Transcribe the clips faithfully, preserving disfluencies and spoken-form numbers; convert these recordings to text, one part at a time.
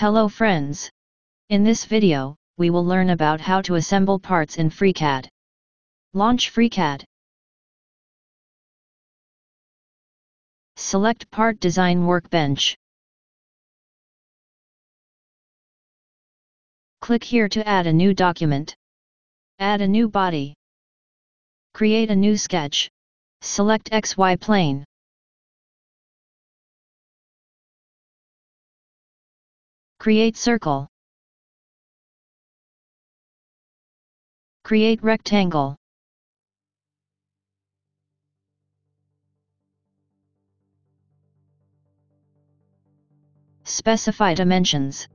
Hello friends! In this video, we will learn about how to assemble parts in FreeCAD. Launch FreeCAD. Select Part Design Workbench. Click here to add a new document. Add a new body. Create a new sketch. Select X Y plane. Create circle. Create rectangle. Specify dimensions.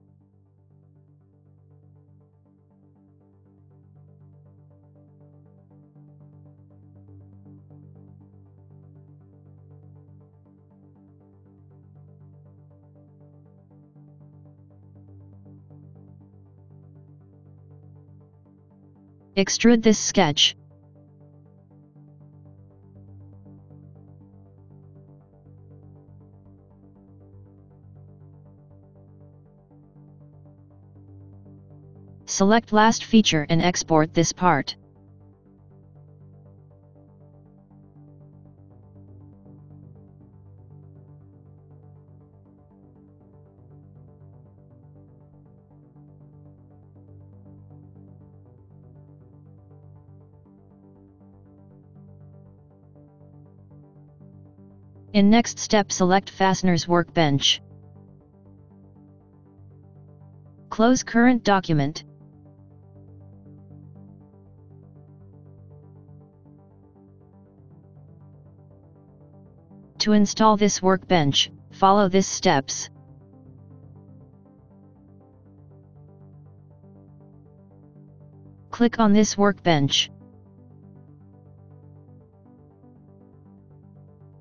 Extrude this sketch. Select last feature and export this part. In next step, select Fastener's Workbench. Close current document. To install this workbench, follow these steps. Click on this workbench.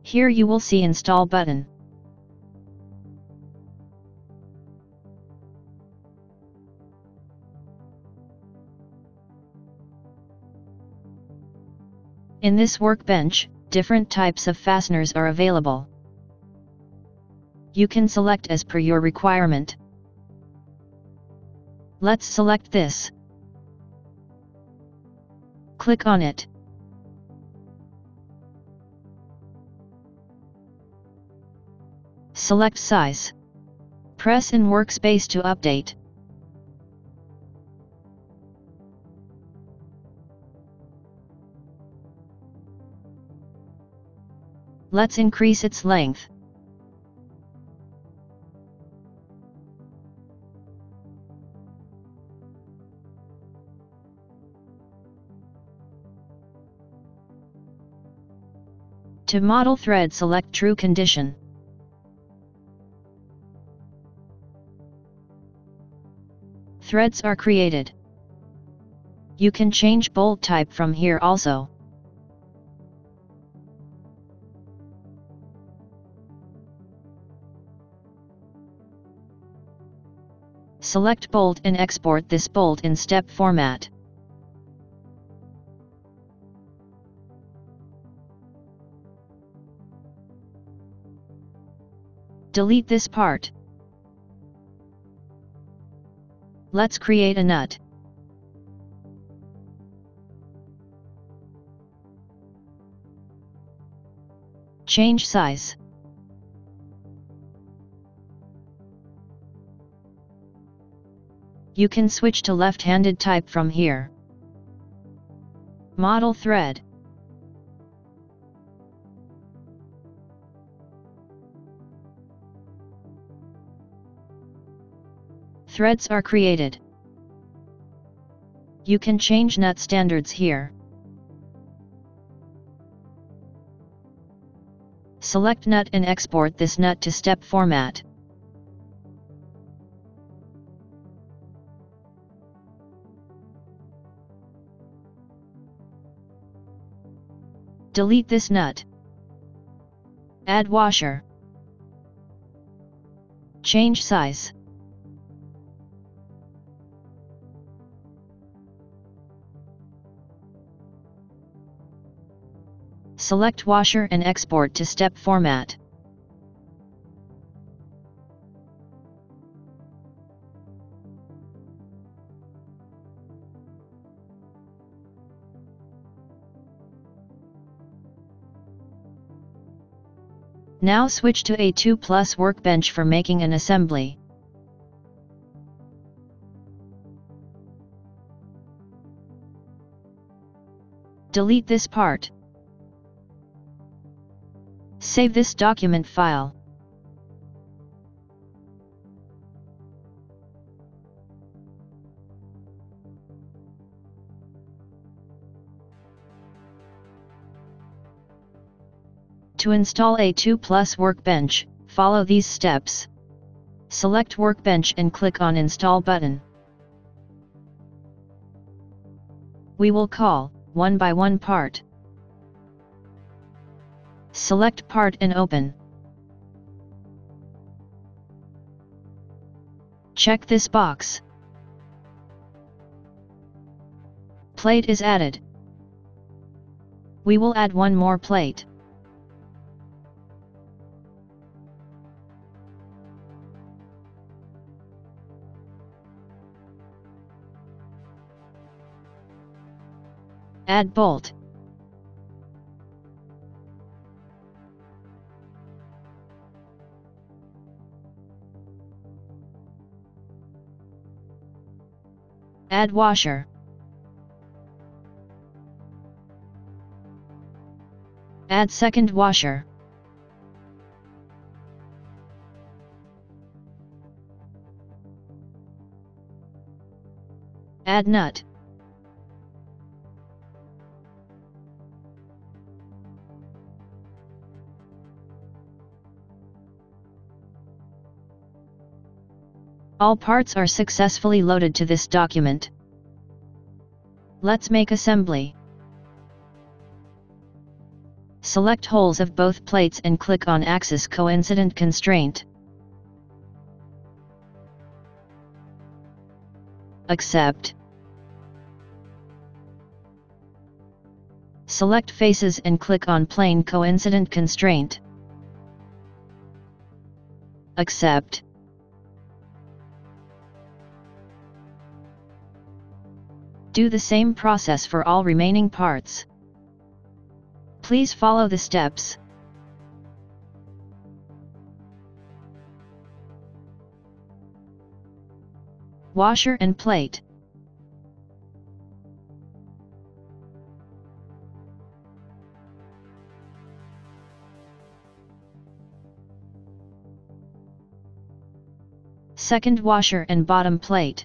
Here you will see install button. In this workbench, different types of fasteners are available. You can select as per your requirement. Let's select this. Click on it. Select size. Press in workspace to update. Let's increase its length. To model thread, select true condition. Threads are created. You can change bolt type from here also. Select bolt and export this bolt in STEP format. Delete this part. Let's create a nut. Change size. You can switch to left-handed type from here. Model thread. Threads are created. You can change nut standards here. Select nut and export this nut to STEP format. Delete this nut. Add washer. Change size. Select washer and export to STEP format. Now switch to A two plus Workbench for making an assembly. Delete this part. Save this document file. To install A two plus Workbench, follow these steps. Select Workbench and click on Install button. We will call, one by one part. Select part and open. Check this box. Plate is added. We will add one more plate. Add bolt. Add washer. Add second washer. Add nut. All parts are successfully loaded to this document. Let's make assembly. Select holes of both plates and click on Axis Coincident Constraint. Accept. Select faces and click on Plane Coincident Constraint. Accept. Do the same process for all remaining parts. Please follow the steps. Washer and plate. Second washer and bottom plate.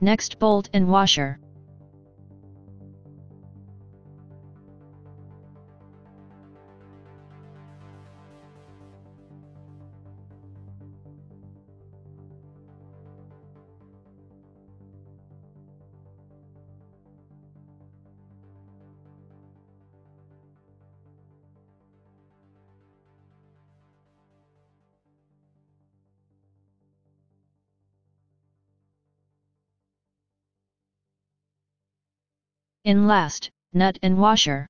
Next, bolt and washer. In last, nut and washer.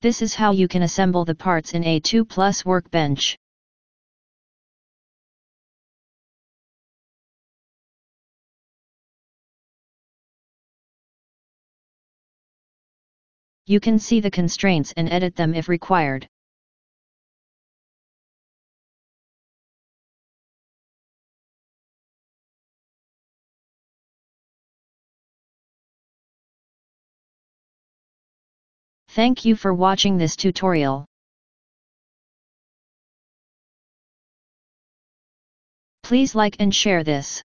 This is how you can assemble the parts in A two plus Workbench. You can see the constraints and edit them if required. Thank you for watching this tutorial. Please like and share this.